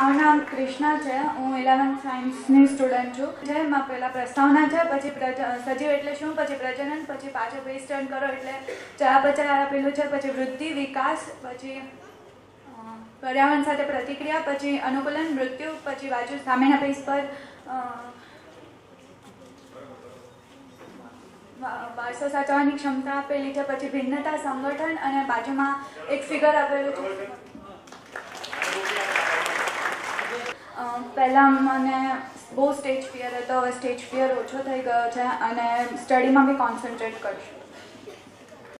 મારું નામ કૃષ્ણા છે, હું 11th સાયન્સની સ્ટુડન્ટ છું. એટલે માં પહેલાં પ્રસ્તાવના છે, પછી સજીવ એટલે શું, પછી પ્રજનન, પછી પાછો બેઝ ટર્ન કરો એટલે ચયાપચય પેલું છે, પછી વૃદ્ધિ વિકાસ, પછી પર્યાવરણ સાથે પ્રતિક્રિયા, પછી અનુકૂલન મૃત્યુ, પછી બાજુ સામેના પેજ પર વારસો સાચવવાની ક્ષમતા આપેલી છે, પછી ભિન્નતા સંગઠન અને બાજુમાં એક ફિગર આપેલું છે. पहला मैंने बहुत स्टेज फियर है तो स्टेज फियर ओछो थी गयो है और स्टडी में भी कॉन्सन्ट्रेट करूँ.